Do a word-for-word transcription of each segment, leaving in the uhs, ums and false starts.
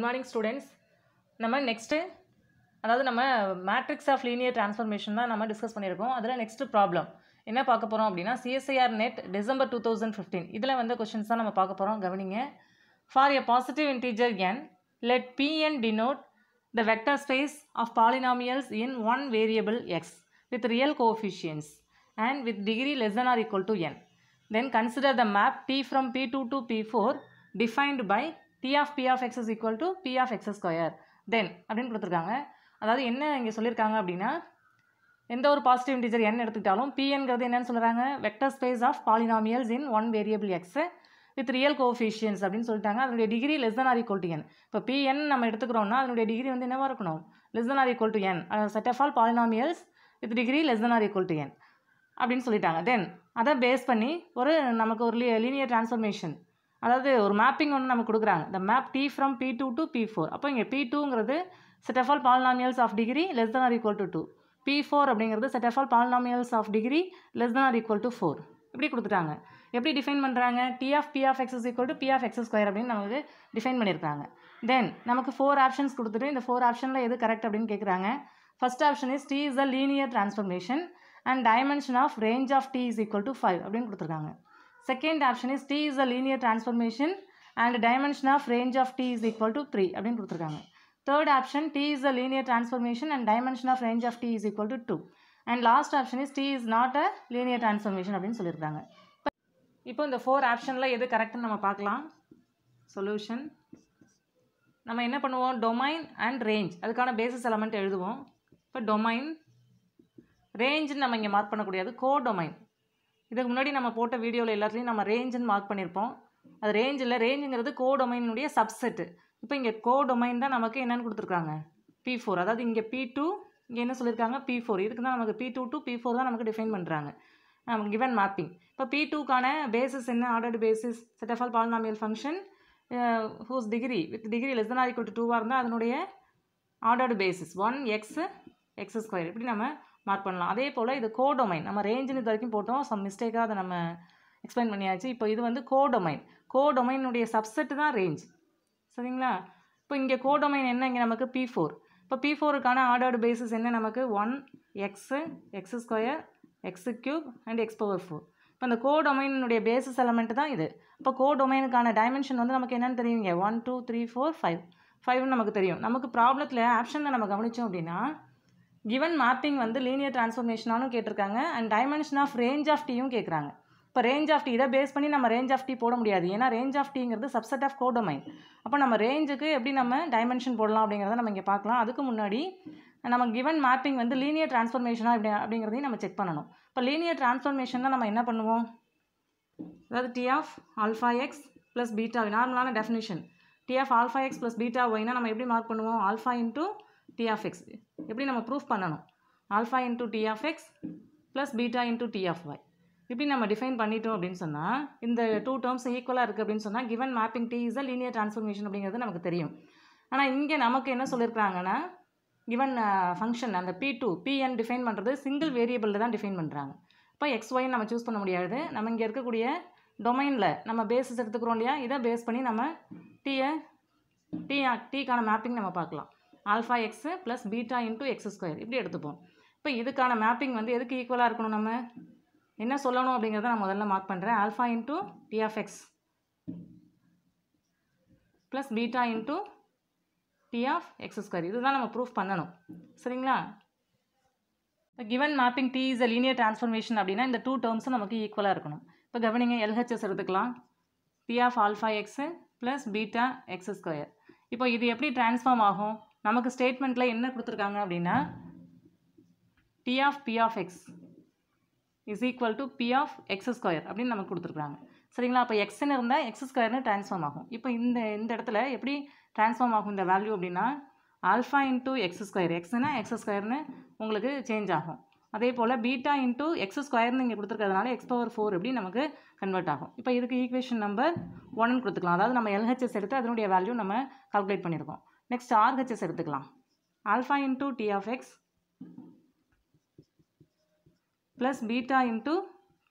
Good morning students. நம்ம next, அதாவது நம்ம மேட்ரிக்ஸ் ஆஃப் லீனியர் டிரான்ஸ்ஃபர்மேஷன் தான் நம்ம டிஸ்கஸ் பண்ணியிருக்கோம். அதில் நெக்ஸ்ட் ப்ராப்ளம் என்ன பார்க்க போகிறோம் அப்படின்னா, CSIR net December two thousand fifteen இதில் வந்து கொஷின்ஸ் தான் நம்ம பார்க்க போகிறோம். கவனிங்க. For a positive integer n, let P n denote the vector space of polynomials in one variable x with real coefficients and with degree less than or equal to n. Then consider the map T from P two to P four defined by T of P of x is equal to P of x square. Then அப்படின்னு கொடுத்துருக்காங்க. அதாவது என்ன இங்கே சொல்லியிருக்காங்க அப்படின்னா, எந்த ஒரு positive integer n எடுத்துக்கிட்டாலும் பிஎன்கிறது என்னன்னு சொல்கிறாங்க, vector space of polynomials in one variable x with real coefficients அப்படின்னு சொல்லிட்டாங்க. அதனுடைய degree less than or equal to n. இப்போ பிஎன் நம்ம எடுத்துக்கிறோம்னா அதனுடைய டிகிரி வந்து என்னவாக இருக்கணும், less than or equal to n. Set of all polynomials with degree less than or equal to n அப்படின்னு சொல்லிட்டாங்க. தென் அதை பேஸ் பண்ணி ஒரு நமக்கு ஒரு லீனியர் டிரான்ஸ்ஃபர்மேஷன், அதாவது ஒரு மேப்பிங் ஒன்று நமக்கு கொடுக்குறாங்க. The map T from P two to P four. அப்போ இங்கே பி டூங்கிறது set of all polynomials of degree less than or equal to two. P four அப்படிங்கிறது set of all polynomials of degree less than or equal to four. இப்படி கொடுத்துட்டாங்க. எப்படி define பண்ணுறாங்க, T of P of x is equal to P of x square அப்படின்னு நமக்கு define பண்ணியிருக்காங்க. தென் நமக்கு four options கொடுத்துட்டு இந்த ஃபோர் ஆப்ஷனில் எது கரெக்ட் அப்படின்னு கேட்குறாங்க. First option is T is a linear transformation and dimension of range of T is equal to five அப்படின்னு கொடுத்துருக்காங்க. Second option is T is a linear transformation and dimension of range of T is equal to three அப்படின்னு கொடுத்துருக்காங்க. Third option T is a linear transformation and dimension of range of T is equal to two. And last option is T is not a linear transformation அப்படின்னு சொல்லியிருக்காங்க. இப்போ இந்த four ஆப்ஷனில் எது கரெக்டுன்னு நம்ம பார்க்கலாம். சொல்யூஷன் நம்ம என்ன பண்ணுவோம், டொமைன் அண்ட் ரேஞ்ச் அதுக்கான பேசிஸ் எலமெண்ட் எழுதுவோம். இப்போ டொமைன் ரேஞ்சுன்னு நம்ம இங்கே மார்க் பண்ணக்கூடியது கோ டொமைன். இதுக்கு முன்னாடி நம்ம போட்ட வீடியோவில் எல்லாத்துலேயும் நம்ம ரேஞ்சுன்னு மார்க் பண்ணியிருப்போம். அது ரேஞ்ச் இல்லை, ரேஞ்சுங்கிறது கோ டொமைனுடைய சப்செட்டு. இப்போ இங்கே கோ டொமைன் தான் நமக்கு என்னென்னு கொடுத்துருக்காங்க, பி ஃபோர். அதாவது இங்கே பி டூ, இங்கே என்ன சொல்லியிருக்காங்க, பி ஃபோர். இதுக்கு தான் நமக்கு P two to P four தான் நமக்கு டிஃபைன் பண்ணுறாங்க நமக்கு கிவன் மேப்பிங். இப்போ பி டூக்கான பேசிஸ் என்ன, ordered basis set of all polynomial function whose degree with degree less than or equal to டூவாக இருந்தால் அதனுடைய ordered basis one x x square இப்படி நம்ம மார்க் பண்ணலாம். அதே போல் இது கோடொமைன். நம்ம ரேஞ்சுன்னு இது வரைக்கும் போட்டோம், சம் மிஸ்டேக்காக அதை நம்ம எக்ஸ்பிளைன் பண்ணியாச்சு. இப்போ இது வந்து கோடொமைன். கோடொமைனுடைய சப்செட்டு தான் ரேஞ்ச், சரிங்களா? இப்போ இங்கே கோடொமைன் என்ன, இங்கே நமக்கு பி ஃபோர். இப்போ பி ஃபோருக்கான ஆர்டர்டு பேசிஸ் என்ன நமக்கு, one x x square x cube and x power four. இப்போ இந்த கோ டொமைனுடைய பேசிஸ் எலமெண்ட் தான் இது. இப்போ கோ டொமைனுக்கான டைமென்ஷன் வந்து நமக்கு என்னென்னு தெரியுங்க, one two three four five ஃபைவ்னு நமக்கு தெரியும். நமக்கு ப்ராப்ளத்தில் ஆப்ஷனில் நம்ம கவனித்தோம் அப்படின்னா, கிவன் மேப்பிங் வந்து லீனியர் டிரான்ஸ்ஃபர்மேஷனாலும் கேட்டிருக்காங்க and dimension of range of டீயும் கேட்குறாங்க. இப்போ ரேஞ்ச் ஆஃப் டி இதை பேஸ் பண்ணி நம்ம ரேஞ்ச் ஆஃப் டி போட முடியாது, ஏன்னா ரேஞ்ச் ஆஃப் டீங்கிறது சப்செட் ஆஃப் கோ டொமைன். அப்போ நம்ம ரேஞ்சுக்கு எப்படி நம்ம டைமென்ஷன் போடலாம் அப்படிங்கிறத நம்ம இங்கே பார்க்கலாம். அதுக்கு முன்னாடி நம்ம கிவன் மேப்பிங் வந்து லீனியர் டிரான்ஸ்ஃபர்மேஷனாக இப்படி அப்படிங்கிறதையும் நம்ம செக் பண்ணணும். இப்போ லீனியர் டிரான்ஸ்ஃபர்மேஷன் தான் நம்ம என்ன பண்ணுவோம், அதாவது T of alpha x plus beta, நார்மலான definition T of alpha x plus beta ஒய்னா நம்ம எப்படி மார்க் பண்ணுவோம், alpha into T of x. எப்படி நம்ம ப்ரூஃப் பண்ணணும், alpha into T of x plus beta into T of y. இப்படி நம்ம டிஃபைன் பண்ணிட்டோம் அப்படின்னு சொன்னால், இந்த டூ டேர்ம்ஸ் ஈக்குவலாக இருக்குது அப்படின்னு சொன்னால் given mapping T is a linear transformation அப்படிங்கிறது நமக்கு தெரியும். ஆனால் இங்கே நமக்கு என்ன சொல்லியிருக்காங்கன்னா, கிவன் ஃபங்க்ஷன் அந்த பி டூ பிஎன் டிஃபைன் பண்ணுறது சிங்கிள் வேரியபிளில் தான் டிஃபைன் பண்ணுறாங்க. இப்போ எக்ஸ் ஒய்ன்னு நம்ம சூஸ் பண்ண முடியாது. நம்ம இங்கே இருக்கக்கூடிய டொமைனில் நம்ம பேஸஸ் எடுத்துக்கிறோம் இல்லையா, இதை பேஸ் பண்ணி நம்ம டீயை டீ டீக்கான மேப்பிங் நம்ம பார்க்கலாம். Alpha x plus beta into x square இப்படி எடுத்துப்போம். இப்போ இதுக்கான மேப்பிங் வந்து எதுக்கு ஈக்குவலாக இருக்கணும், நம்ம என்ன சொல்லணும் அப்படிங்கிறத நான் முதல்ல மார்க் பண்ணுறேன். Alpha into T of x plus beta into P of x square. இதுதான் நம்ம ப்ரூஃப் பண்ணணும், சரிங்களா? இப்போ given mapping T is a linear transformation அப்படின்னா இந்த டூ டேர்ம்ஸும் நமக்கு ஈக்குவலாக இருக்கணும். இப்போ கவனிங்க, எல்ஹெச்எஸ் எடுத்துக்கலாம். P of alpha x plus beta x square. இப்போ இது எப்படி டிரான்ஸ்ஃபார்ம் ஆகும், நமக்கு ஸ்டேட்மெண்ட்டில் என்ன கொடுத்துருக்காங்க அப்படின்னா, T of P of x is equal to P of x square அப்படின்னு நமக்கு கொடுத்துருக்காங்க, சரிங்களா? அப்போ எக்ஸ்ன்னு இருந்தால் எக்ஸ் ஸ்கொயர்னு டிரான்ஸ்ஃபார்ம் ஆகும். இப்போ இந்த இந்த இடத்துல எப்படி டிரான்ஸ்ஃபார்ம் ஆகும் இந்த வேல்யூ அப்படின்னா, ஆல்ஃபா இன்டூ எக்ஸ் ஸ்கொயர், எக்ஸ்னா எக்ஸ் ஸ்கொயர்னு உங்களுக்கு சேஞ்ச் ஆகும். அதே போல் பீட்டா இன்டூ எக்ஸ் ஸ்கொயர்னு இங்கே கொடுத்துருக்கிறதுனால எக்ஸ் பவர் ஃபோர் எப்படி நமக்கு கன்வெர்ட் ஆகும். இப்போ இதுக்கு ஈக்குவேஷன் நம்பர் ஒன்னு கொடுத்துக்கலாம். அதாவது நம்ம எல்ஹெச்எஸ் எடுத்து அதனுடைய வேல்யூ நம்ம கால்குலேட் பண்ணியிருக்கோம். நெக்ஸ்ட் ஆர்ஹெச்எஸ் எடுத்துக்கலாம். Alpha into T of x plus beta into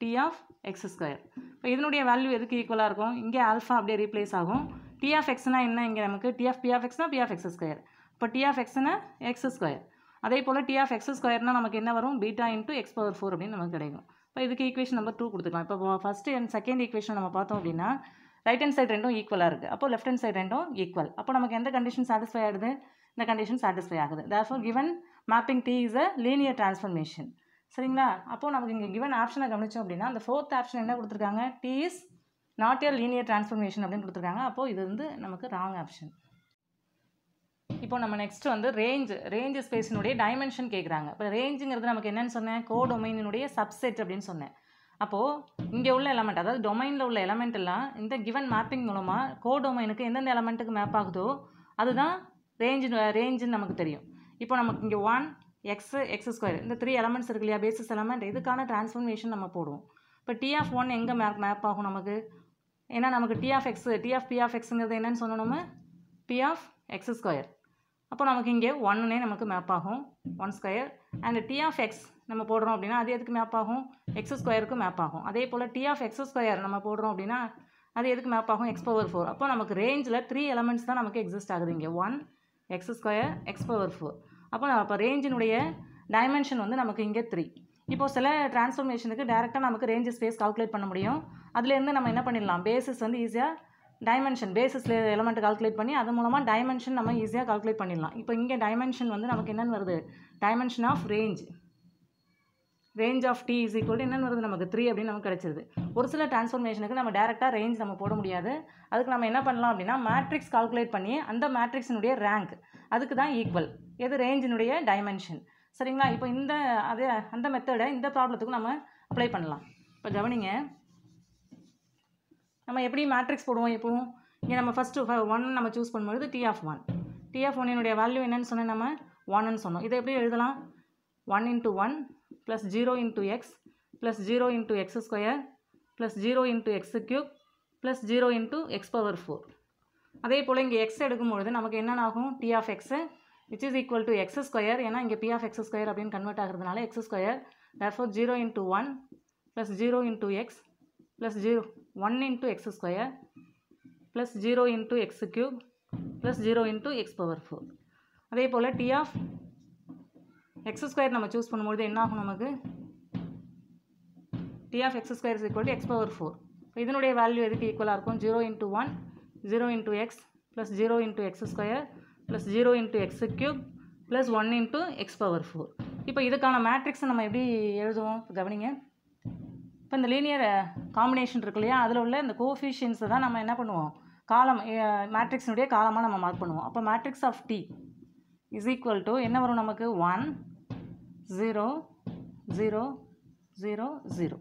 T of x square. இப்போ இதனுடைய வேல்யூ எதுக்கு ஈக்குவலாக இருக்கும், இங்கே ஆல்ஃபா அப்படியே ரீப்ளேஸ் ஆகும். T of X-னா என்ன இங்கே நமக்கு T of P of X-னா P of X ஸ்கொயர். இப்போ T of X-னா X ஸ்கொயர். அதே போல் T of X ஸ்கொயர்னா நமக்கு என்ன வரும் beta into x power four அப்படின்னு நமக்கு கிடைக்கும். இப்போ இதுக்கு ஈக்குவேஷன் நம்பர் டூ கொடுத்துக்கலாம். இப்போ ஃபஸ்ட்டு அண்ட் செகண்ட் ஈக்குவேஷன் நம்ம பார்த்தோம் அப்படின்னா ரைட் ஹேண்ட் சைடு ரெண்டும் ஈக்குவலாக இருக்குது, அப்போ லெஃப்ட் ஹேண்ட் சைடு ரெண்டும் ஈக்குவல். அப்போ நமக்கு எந்த கண்டிஷன் சாட்டிஸ்ஃபை ஆகுது? இந்த கண்டிஷன் சாட்டிஸ்ஃபை ஆகுது. Therefore given mapping T is a linear transformation. சரிங்களா? அப்போது நமக்கு இங்கே கிவன் ஆப்ஷனை கவனிச்சோம் அப்படின்னா அந்த ஃபோர்த் ஆப்ஷன் என்ன கொடுத்துருக்காங்க? T is not a linear transformation அப்படின்னு கொடுத்துருக்காங்க. அப்போது இது வந்து நமக்கு ராங் ஆப்ஷன். இப்போ நம்ம நெக்ஸ்ட் வந்து ரேஞ்ச் ரேஞ்ச் ஸ்பேஸினுடைய டைமென்ஷன் கேட்குறாங்க. இப்போ ரேஞ்சுங்கிறது நமக்கு என்னென்னு சொன்னேன், கோ டொமைனுடைய சப்செட் அப்படின்னு சொன்னேன். அப்போது இங்கே உள்ள எலமெண்ட், அதாவது டொமைனில் உள்ள எலமெண்ட் எல்லாம் இந்த கிவன் மேப்பிங் மூலமாக கோ டொமைனுக்கு எந்தெந்த எலமெண்ட்டுக்கு மேப் ஆகுதோ அதுதான் ரேஞ்சு ரேஞ்சுன்னு நமக்கு தெரியும். இப்போ நமக்கு இங்கே ஒன் எக்ஸ் எக்ஸ் ஸ்கொயர் இந்த த்ரீ எலமெண்ட்ஸ் இருக்கு இல்லையா, பேசிஸ் எலமெண்ட், இதுக்கான டிரான்ஸ்ஃபர்மேஷன் நம்ம போடுவோம். இப்போ டி ஆஃப் ஒன் எங்கே மேப் மேப் ஆகும் நமக்கு? ஏன்னா நமக்கு T of x T of P of எக்ஸுங்கிறது என்னென்னு சொன்னோம், பி ஆஃப் எக்ஸ் ஸ்கொயர். அப்போ நமக்கு இங்கே ஒன்னுனே நமக்கு மேப் ஆகும், one square. And T of x நம்ம போடுறோம் அப்படின்னா அது எதுக்கு மேப் ஆகும்? எக்ஸ் ஸ்கொயருக்கு மேப் ஆகும். அதே போல் டி ஆஃப் எக்ஸ் ஸ்கொயர் நம்ம போடுறோம் அப்படின்னா அது எதுக்கு மேப் ஆகும்? X power four. அப்போ நமக்கு ரேஞ்சில் த்ரீ எலமெண்ட்ஸ் தான் நமக்கு எக்ஸிஸ்ட் ஆகுது இங்கே, one x square x power four. அப்போ அப்போ ரேஞ்சினுடைய டைமென்ஷன் வந்து நமக்கு இங்கே த்ரீ. இப்போது சில டிரான்ஸ்ஃபர்மேஷனுக்கு டேரெக்டாக நமக்கு ரேஞ்ச் ஸ்பேஸ் கால்குலேட் பண்ண முடியும். அதுலேருந்து நம்ம என்ன பண்ணிடலாம், பேசிஸ் வந்து ஈஸியாக டைமென்ஷன் பேசிஸில் எலமெண்ட் கால்குலேட் பண்ணி அது மூலமாக டைமென்ஷன் நம்ம ஈஸியாக கால்குலேட் பண்ணிடலாம். இப்போ இங்கே டைமென்ஷன் வந்து நமக்கு என்னென்னு வருது, dimension of range range of T is equal to என்னென்னு வருது நமக்கு த்ரீ அப்படின்னு நமக்கு கிடச்சிருது. ஒரு சில டிரான்ஸ்ஃபர்மேஷனுக்கு நம்ம டேரெக்டாக ரேஞ்ச் நம்ம போட முடியாது. அதுக்கு நம்ம என்ன பண்ணலாம் அப்படின்னா மேட்ரிக்ஸ் கால்குலேட் பண்ணி அந்த மேட்ரிக்ஸினுடைய ரேங்க் அதுக்கு தான் ஈக்குவல் எது, ரேஞ்சினுடைய டைமென்ஷன். சரிங்களா? இப்போ இந்த அது அந்த மெத்தடை இந்த ப்ராப்ளத்துக்கு நம்ம அப்ளை பண்ணலாம். இப்போ கவனிங்க, நம்ம எப்படி மேட்ரிக்ஸ் போடுவோம்? இப்போவும் இங்கே நம்ம ஃபஸ்ட்டு ஒன் நம்ம சூஸ் பண்ணும்போது T of one T of ஒன்னுடைய வேல்யூ என்னன்னு சொன்னால் நம்ம ஒன்னுன்னு சொன்னோம். இதை எப்படி எழுதலாம்? One into one plus zero into x plus zero into x square plus zero into x cube plus zero into x power four. அதே போல் இங்கே எக்ஸ் எடுக்கும்பொழுது நமக்கு என்னென்ன ஆகும், T of x which is equal to x square. ஏன்னா இங்கே p of x square அப்படின்னு கன்வெர்ட் ஆகிறதுனால x square. Therefore zero into one plus zero into x plus zero one into x square plus zero into x cube plus zero into x power four. அதே போல் t of x square நம்ம choose பண்ணும்போது என்ன ஆகும் நமக்கு, t of x square is equal to x power four. இப்போ இதனுடைய value எதுக்கு ஈக்குவலாக இருக்கும், zero into one zero into x plus zero into x square plus zero into x cube plus one into x power four. இப்போ இதுக்கான மேட்ரிக்ஸை நம்ம எப்படி எழுதுவோம்? இப்போ கவனிங்க, இப்போ இந்த லீனியர் காம்பினேஷன் இருக்கு இல்லையா, அதில் உள்ள இந்த கோஃபிஷியன்ஸை தான் நம்ம என்ன பண்ணுவோம், காலம் மேட்ரிக்ஸினுடைய காலமாக நம்ம மார்க் பண்ணுவோம். அப்போ matrix of T is equal to என்ன வரும் நமக்கு, one zero zero zero zero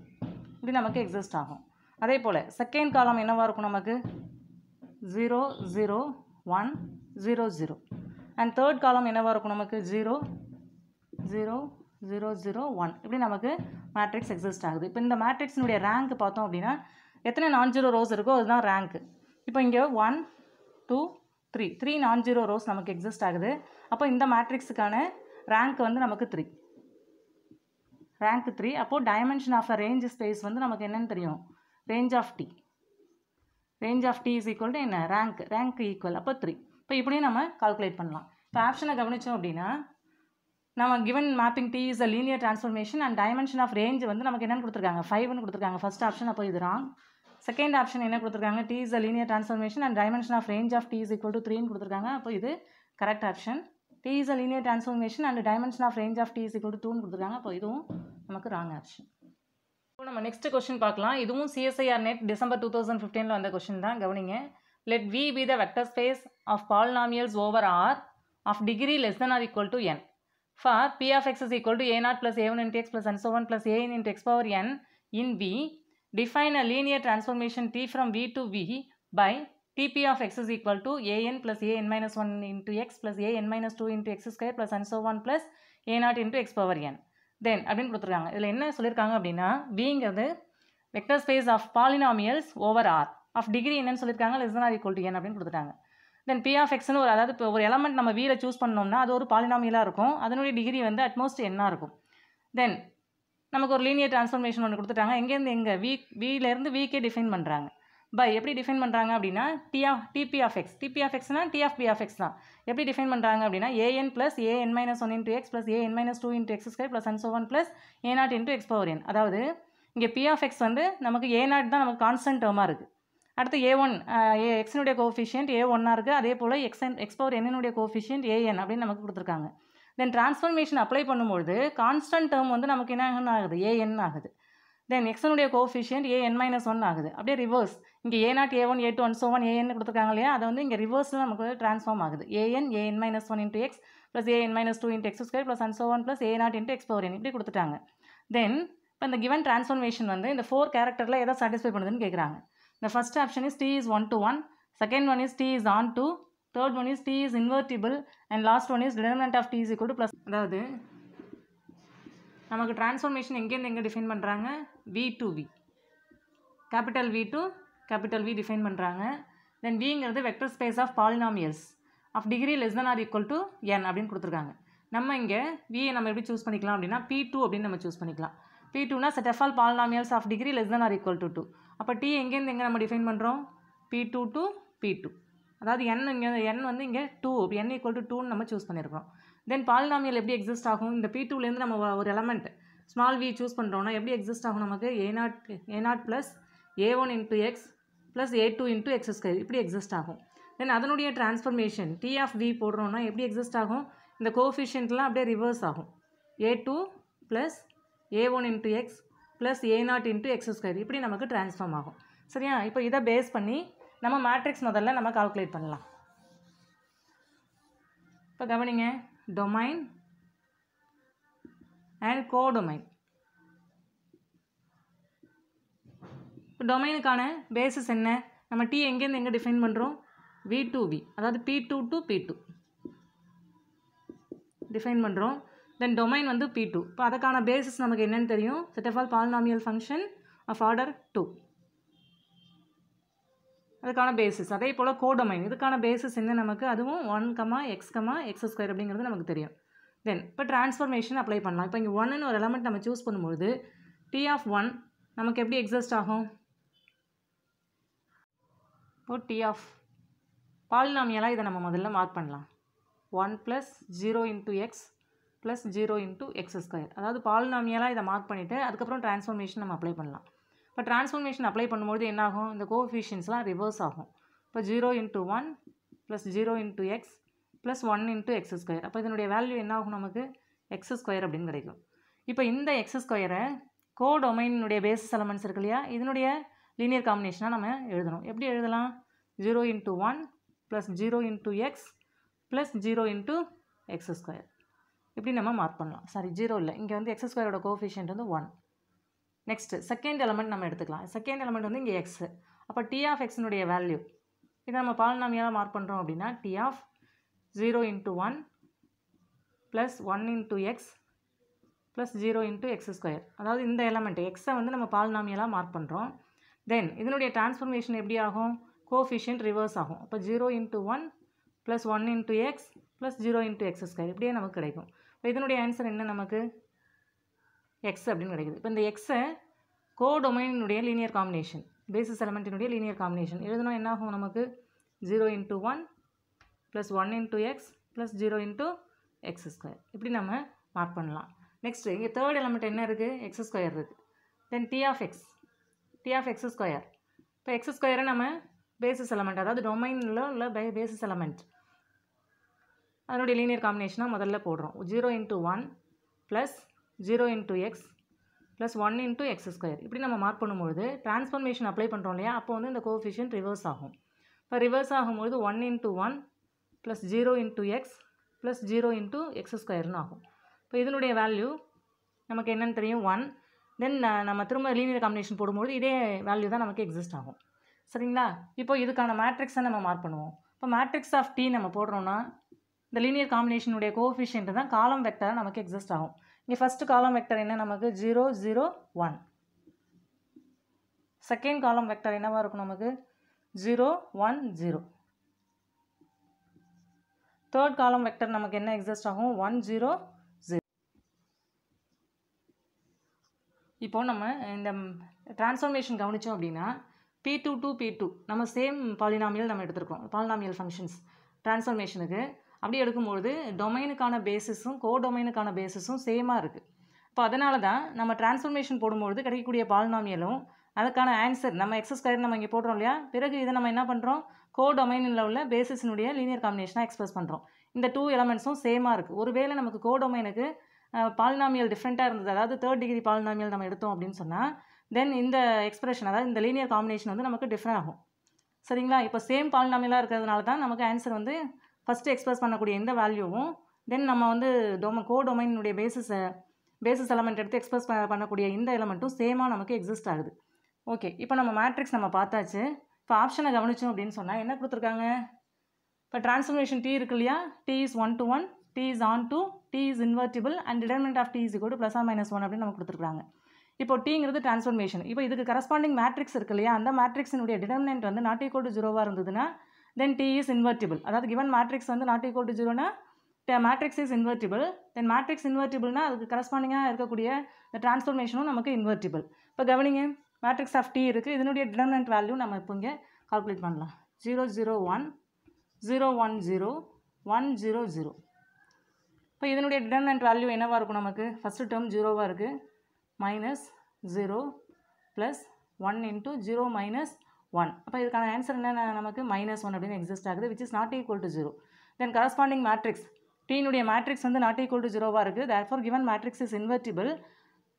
இப்படி நமக்கு எக்ஸிஸ்ட் ஆகும். அதே போல் செகண்ட் காலம் என்னவாக இருக்கும் நமக்கு, zero zero one zero zero. And third column என்னவாக இருக்கும் நமக்கு, zero zero zero zero one. இப்படி நமக்கு மேட்ரிக்ஸ் எக்ஸிஸ்ட் ஆகுது. இப்போ இந்த மேட்ரிக்ஸினுடைய ரேங்க் பார்த்தோம் அப்படின்னா எத்தனை நான் ஜீரோ ரோஸ் இருக்கோ அதுதான் ரேங்க்கு. இப்போ இங்கே one two three three non zero rows நமக்கு எக்ஸிஸ்ட் ஆகுது. அப்போ இந்த மேட்ரிக்ஸுக்கான ரேங்க் வந்து நமக்கு த்ரீ, ரேங்க் த்ரீ. அப்போது dimension of a range space வந்து நமக்கு என்னென்னு தெரியும், range of T range of T is equal to என்ன, ரேங்க் ரேங்க் ஈக்குவல் அப்போ த்ரீ. இப்போ இப்படியும் நம்ம கால்குலேட் பண்ணலாம். இப்போ ஆப்ஷனை கவனித்தோம் அப்படின்னா நம்ம given mapping T is a linear transformation and dimension of range வந்து நமக்கு என்னென்னு கொடுத்துருக்காங்க, ஃபைவ்னு கொடுத்துருக்காங்க ஃபஸ்ட் ஆப்ஷன். அப்போ இது ராங். செகண்ட் ஆப்ஷன் என்ன கொடுத்துருக்காங்க, T is a linear transformation and dimension of range of T is equal to த்ரீன்னு கொடுத்துருக்காங்க. அப்போ இது correct option. T is a linear transformation and dimension of range of T is equal to டூன்னு கொடுத்துருக்காங்க. அப்போ இதுவும் நமக்கு ராங் ஆப்ஷன். இப்போ நம்ம நெக்ஸ்ட் கொஸ்டின் பார்க்கலாம். இதுவும் CSIR net December two thousand ஃபிஃப்டீனில் வந்த கொஸ்டின் தான். கவனிங்க, let V be the vector space of polynomials over R of degree less than or equal to n. For P of x is equal to a naught plus a one into x plus and so on plus an into x power n in V, define a linear transformation T from V to V by T P of x is equal to an plus an minus one into x plus an minus two into x square plus and so on plus a naught into x power n. Then அப்படின்னு கொடுத்துருக்காங்க. இதில் என்ன சொல்லியிருக்காங்க அப்படின்னா Vங்கிறது vector space of polynomials over R of degree என்னன்னு சொல்லியிருக்காங்க, less than or equal to n அப்படின்னு கொடுத்துட்டாங்க. தென் பி ஆஃப் எக்ஸ்னு ஒரு, அதாவது இப்போ ஒரு எலமெண்ட் நம்ம வீல சூஸ் பண்ணோம்னா அது ஒரு பாலினாமியலாக இருக்கும், அதனுடைய டிகிரி வந்து அட்மோஸ்ட் என்னாக இருக்கும். தென் நமக்கு ஒரு லீனியர் டிரான்ஸ்ஃபர்மேஷன் ஒன்று கொடுத்துட்டாங்க, எங்கேருந்து எங்கே வி வீலேருந்து வீக்கே டிஃபைன் பண்ணுறாங்க. பை எப்படி டிஃபைன் பண்ணுறாங்க அப்படின்னா T of DP of x DP of எக்ஸ்னா T of P of x தான். எப்படி டிஃபைன் பண்ணுறாங்க அப்படின்னா a n plus a n minus one into x plus a n minus two into x square plus and so on plus a naught into x power n. அதாவது இங்கே P of X வந்து நமக்கு a not தான் நமக்கு constant டேர்மாக இருக்குது. அடுத்து ஏ one ஏ எக்ஸினுடைய coefficient ஏ ஒன்னாக இருக்குது. அதே போல் எக்ஸ் என் எக்ஸ் பவர் என்னுடைய கோஎஃபிஷியன்ட் ஏஎன் அப்படின்னு நமக்கு கொடுத்துருக்காங்க. தென் ட்ரான்ஸ்ஃபர்மேஷன் அப்ளை பண்ணும்பொழுது கான்ஸ்டன்ட் டேர்ம் வந்து நமக்கு என்ன ஆகுது, ஏஎன் ஆகுது. தென் எக்ஸனுடைய கோஎஃபிஷியன்ட் ஏஎன் மைனஸ் ஒன் ஆகுது. அப்படியே ரிவர்ஸ் இங்கே a naught a one a two on so on a n கொடுத்துருக்காங்க இல்லையா, அதை வந்து இங்கே ரிவர்ஸில் நமக்கு ட்ரான்ஸ்ஃபார்ம் ஆகுது. A n a n minus one into x plus a n minus two into x square plus and so on plus a naught into x power n இப்படி கொடுத்துட்டாங்க. தென் இப்போ இந்த கிவன் ட்ரான்ஸ்ஃபர்மேஷன் வந்து இந்த ஃபோர் கேரக்டரில் எதாவது சாட்டிஸ்ஃபை பண்ணுதுன்னு கேட்குறாங்க. The first option is T is one to one, second one is T is on to, third one is T is invertible, and last one is determinant of T is equal to plus. அதாவது நமக்கு transformation எங்கேருந்து எங்கே define பண்ணுறாங்க, V to V, capital V to capital V define பண்ணுறாங்க. then V ங்கிறது vector space of polynomials of degree less than or equal to n அப்படின்னு கொடுத்துருக்காங்க. நம்ம இங்கே V நம்ம எப்படி choose பண்ணிக்கலாம் அப்படின்னா P two அப்படின்னு நம்ம choose பண்ணிக்கலாம். P two set of all polynomials of degree less than or equal to two. அப்போ T எங்கேருந்து எங்கே நம்ம டிஃபைன் பண்ணுறோம், P two to P two. அதாவது n இங்கே n வந்து இங்கே டூ அப்படி n ஈக்குவல் டு டூன்னு நம்ம சூஸ் பண்ணியிருக்கோம். தென் பாலினாமியல் எப்படி எக்ஸிஸ்ட் ஆகும், இந்த P two-லேருந்து நம்ம ஒரு எலமெண்ட் ஸ்மால் v சூஸ் பண்ணுறோன்னா எப்படி எக்ஸிஸ்ட் ஆகும் நமக்கு, a naught a naught plus a one into x plus a two into x square இப்படி எக்ஸிஸ்ட் ஆகும். தென் அதனுடைய ட்ரான்ஸ்ஃபர்மேஷன் T ஆஃப் V போடுறோன்னா எப்படி எக்ஸிஸ்ட் ஆகும், இந்த கோஎஃபிஷியன்ட்லாம் அப்படியே ரிவர்ஸ் ஆகும். A two plus a one into x plus a naught into x square இப்படி நமக்கு ட்ரான்ஸ்ஃபார்ம் ஆகும். சரியா, இப்போ இதை பேஸ் பண்ணி நம்ம மேட்ரிக்ஸ் முதல்ல நம்ம கால்குலேட் பண்ணலாம். இப்போ கவனிங்க, டொமைன் அண்ட் கோடொமைன். இப்போ டொமைனுக்கான பேசிஸ் என்ன, நம்ம டி எங்கேருந்து எங்கே டிஃபைன் பண்ணுறோம், வி டு வி, அதாவது P two to P two define பண்ணுறோம். தென் டொமைன் வந்து P two. இப்போ அதுக்கான பேசிஸ் நமக்கு என்னென்னு தெரியும், set of all polynomial function of order two, அதுக்கான பேசிஸ். அதே போல் கோடொமைன் இதுக்கான பேசிஸ் என்ன நமக்கு, அதுவும் one comma x comma x square அப்படிங்கிறது நமக்கு தெரியும். தென் இப்போ ட்ரான்ஸ்ஃபர்மேஷன் அப்ளை பண்ணலாம். இப்போ இங்கே ஒன்னுன்னு ஒரு எலமெண்ட் நம்ம சூஸ் பண்ணும்பொழுது டி ஆஃப் ஒன் நமக்கு எப்படி எக்ஸிஸ்ட் ஆகும், இப்போ டி ஆஃப் பாலினாமியலாக இதை நம்ம முதல்ல மார்க் பண்ணலாம். One plus zero into x plus zero into x square, அதாவது பாலினாமியலாக இதை மார்க் பண்ணிவிட்டு அதுக்கப்புறம் ட்ரான்ஸ்ஃபர்மேஷன் நம்ம அப்ளை பண்ணலாம். இப்போ ட்ரான்ஸ்ஃபர்மேஷன் அப்ளை பண்ணும்போது என்னாகும், இந்த கோஎஃபிஷியன்ட்ஸ்லாம் ரிவர்ஸ் ஆகும். இப்போ zero into one plus zero into x plus one into x square, அப்போ இதனுடைய வேல்யூ என்ன ஆகும் நமக்கு, எக்ஸ் ஸ்கொயர் அப்படின்னு கிடைக்கும். இப்போ இந்த எக்ஸ் ஸ்கொயரை கோ டொமைனுடைய பேசிஸ் எலமெண்ட்ஸ் இருக்கு இல்லையா, இதனுடைய லீனியர் காம்பினேஷனாக நம்ம எழுதணும். எப்படி எழுதலாம், zero into one plus zero into x plus zero into x square இப்படி நம்ம மார்க் பண்ணலாம். சாரி ஜீரோ இல்லை, இங்கே வந்து எக்ஸ் ஸ்கொயரோட கோஎஃபிஷியன்ட் வந்து ஒன். நெக்ஸ்ட் செகண்ட் எலமெண்ட் நம்ம எடுத்துக்கலாம். செகண்ட் எலமெண்ட் வந்து இங்கே எக்ஸ். அப்போ டி ஆஃப் எக்ஸினுடைய வேல்யூ இதை நம்ம பாலினாமியலாக மார்க் பண்ணுறோம் அப்படின்னா T of zero into one plus one into x plus zero into x square, அதாவது இந்த எலமெண்ட் எக்ஸை வந்து நம்ம பாலினாமியலாக மார்க் பண்ணுறோம். தென் இதனுடைய டிரான்ஸ்ஃபர்மேஷன் எப்படி ஆகும், கோஎஃபிஷியன்ட் ரிவர்ஸ் ஆகும். அப்போ zero into one plus one into x plus zero into x square இப்படியே நமக்கு கிடைக்கும். இப்போ இதனுடைய ஆன்சர் என்ன நமக்கு, எக்ஸ் அப்படின்னு கிடைக்குது. இப்போ இந்த எக்ஸை கோ டொமைனுடைய லீனியர் காம்பினேஷன் பேசிஸ் எலமெண்ட்டினுடைய லீனியர் காம்பினேஷன் எழுதுனா என்ன ஆகும் நமக்கு, zero into one plus one into x plus zero into x square இப்படி நம்ம மார்க் பண்ணலாம். நெக்ஸ்ட்டு இங்கே தேர்ட் எலமெண்ட் என்ன இருக்குது, எக்ஸ் ஸ்கொயர் இருக்குது. Then T of x T of x square, இப்போ எக்ஸ் ஸ்கொயரை நம்ம பேசிஸ் எலமெண்ட் அதாவது டொமைனில் உள்ள பே பேசிஸ் எலமெண்ட் அதனுடைய லீனியர் காம்பினேஷனாக முதல்ல போடுறோம். Zero into one plus zero into x plus one into x square இப்படி நம்ம மார்க் பண்ணும்பொழுது ட்ரான்ஸ்ஃபர்மேஷன் அப்ளை பண்ணுறோம் இல்லையா, அப்போ வந்து இந்த கோஎஃபிஷியன்ட் ரிவர்ஸ் ஆகும். இப்போ ரிவர்ஸ் ஆகும்போது one into one plus zero into x plus zero into x ஸ்கொயர்னு ஆகும். இப்போ இதனுடைய வேல்யூ நமக்கு என்னென்னு தெரியும், ஒன். தென் நம்ம திரும்ப லீனியர் காம்பினேஷன் போடும்போது இதே வேல்யூ தான் நமக்கு எக்ஸிஸ்ட் ஆகும். சரிங்களா, இப்போ இதுக்கான மேட்ரிக்ஸை நம்ம மார்க் பண்ணுவோம். இப்போ மேட்ரிக்ஸ் ஆஃப் டி நம்ம போடுறோன்னா இந்த லீனியர் காம்பினேஷனுடைய கோஎஃபிஷியன்ட் தான் காலம் வெக்டராக நமக்கு எக்ஸிஸ்ட் ஆகும். இங்கே ஃபஸ்ட்டு காலம் வெக்டர் என்ன நமக்கு, zero zero one. Second column vector என்னவாக இருக்கும் நமக்கு, zero one zero. Third column vector நமக்கு என்ன எக்ஸிஸ்ட் ஆகும், ஒன் ஜீரோ ஜீரோ. இப்போ நம்ம இந்த டிரான்ஸ்ஃபார்மேஷன் கவனித்தோம் அப்படின்னா P two to P two நம்ம சேம் பாலினாமியல் நம்ம எடுத்துருக்கோம். பாலினாமியல் ஃபங்க்ஷன்ஸ் ட்ரான்ஸ்ஃபர்மேஷனுக்கு அப்படி எடுக்கும்பொழுது டொமைனுக்கான பேஸஸும் கோ டொமைனுக்கான பேஸஸும் சேமாக இருக்குது. இப்போ அதனால தான் நம்ம ட்ரான்ஸ்ஃபர்மேஷன் போடும்பொழுது கிடைக்கக்கூடிய பாலினாமியலும் அதுக்கான ஆன்சர் நம்ம எக்ஸஸ் கரெக்ட் நம்ம இங்கே போடுறோம் இல்லையா. பிறகு இதை நம்ம என்ன பண்ணுறோம், கோ டொமைனில் உள்ள பேஸஸினுடைய லீனியர் காம்பினேஷனாக எக்ஸ்பிரஸ் பண்ணுறோம். இந்த டூ எலமெண்ட்ஸும் சேமாக இருக்குது. ஒருவேளை நமக்கு கோ டொமைனுக்கு பாலினாமியல் டிஃப்ரெண்ட்டாக இருந்தது, அதாவது தேர்ட் டிகிரி பாலினாமியல் நம்ம எடுத்தோம் அப்படின்னு சொன்னால் தென் இந்த எக்ஸ்பிரஷன் அதாவது இந்த லீனியர் காம்பினேஷன் வந்து நமக்கு டிஃப்ரெண்ட் ஆகும். சரிங்களா. இப்போ சேம் பாலினாமியலாக இருக்கிறதுனால தான் நமக்கு ஆன்சர் வந்து ஃபஸ்ட்டு எக்ஸ்பிரஸ் பண்ணக்கூடிய எந்த வேல்யூவும் தென் நம்ம வந்து டொம கோ டொமைனுடைய பேசிஸ் பேசிஸ் எலமெண்ட் எடுத்து எக்ஸ்பிரஸ் பண்ணக்கூடிய இந்த எலமெண்ட்டும் சேமாக நமக்கு எக்ஸிஸ்ட் ஆகுது. ஓகே, இப்போ நம்ம மேட்ரிக்ஸ் நம்ம பார்த்தாச்சு. இப்போ ஆப்ஷனை கவனிச்சோம் அப்படின்னு சொன்னால் என்ன கொடுத்துருக்காங்க, இப்போ ட்ரான்ஸ்ஃபர்மேஷன் டி இருக்கு இல்லையா, T is one to one, T is onto, T is invertible and determinant of T is equal to plus or minus one அப்படின்னு நம்ம கொடுத்துருக்காங்க. இப்போ டீங்கிறது ட்ரான்ஸ்ஃபர்மேஷன். இப்போ இதுக்கு கரஸ்பாண்டிங் மேட்ரிக்ஸ் இருக்கு இல்லையா, அந்த மேட்ரிக்ஸினுடைய டிடர்மினன்ட் வந்து நாட் ஈக்குவல் டு ஜீரோவாக இருந்ததுன்னா தென் டி இஸ் இன்வெர்ட்டிபிள், அதாவது கிவன் மேட்ரிக்ஸ் வந்து நாட் ஈக்குவல் டு ஜீரோனா matrix is invertible, then matrix இன்வெர்ட்டிபிள்னா அதுக்கு கரஸ்பாண்டிங்காக இருக்கக்கூடிய இந்த ட்ரான்ஸ்ஃபர்மேஷனும் நமக்கு இன்வெர்ட்டிபிள். இப்போ கவனிங்க, மேட்ரிக்ஸ் ஆஃப் டி இருக்குது, இதனுடைய டிடர்மினன்ட் வேல்யூ நம்ம இப்போ இங்கே கால்குலேட் பண்ணலாம். Zero zero one, zero one zero, one zero zero. இப்போ இதனுடைய டிடர்மினன்ட் வேல்யூ என்னவாக இருக்கும், நமக்கு ஃபஸ்ட்டு டேர்ம் ஜீரோவாக இருக்குது, minus zero plus one into zero minus one. அப்போ இதுக்கான ஆன்சர் என்ன, நமக்கு மைனஸ் ஒன் அப்படின்னு எக்ஸிஸ்ட் ஆகுது, which is not equal to zero. Then corresponding matrix டீனுடைய மேட்ரிக்ஸ் வந்து நாட் ஈக்குவல் டு ஜீரோவாக இருக்குது, therefore given matrix is invertible,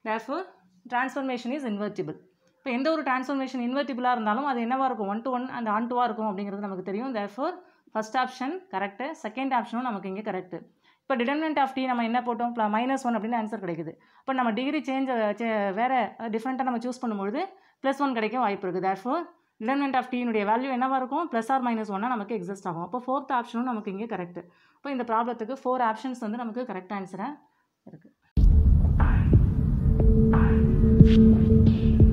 therefore transformation is invertible. இப்போ எந்த ஒரு ட்ரான்ஸ்ஃபர்மேஷன் இன்வெர்ட்டிபிளாக இருந்தாலும் அது என்னவாக இருக்கும், ஒன் டு ஒன் அண்ட் ஆன் டூவாக இருக்கும் அப்படிங்கிறது நமக்கு தெரியும். Therefore first option correct, second ஆப்ஷனும் நமக்கு இங்கே கரெக்டு. இப்போ டிடர்மினன்ட் ஆஃப் டி நம்ம என்ன போட்டோம், மைனஸ் ஒன் அப்படின்னு ஆன்சர் கிடைக்குது. இப்போ நம்ம டிகிரி சேஞ்ச் வேறு டிஃப்ரெண்ட்டாக நம்ம சூஸ் பண்ணும்பொழுது ப்ளஸ் ஒன் கிடைக்க வாய்ப்பு இருக்குது. தேர்ஃபோர் டிடர்மினன்ட் ஆஃப் டீனுடைய வேல்யூ என்னவாக இருக்கும், ப்ளஸ் ஆர் மைனஸ் ஒன்னாக நமக்கு எக்ஸிஸ்ட் ஆகும். அப்போ ஃபோர்த் ஆப்ஷனும் நமக்கு இங்கே கரெக்ட். இப்போ இந்த ப்ராப்ளத்துக்கு ஃபோர் ஆப்ஷன்ஸ் வந்து நமக்கு கரெக்ட் ஆன்சராக இருக்குது.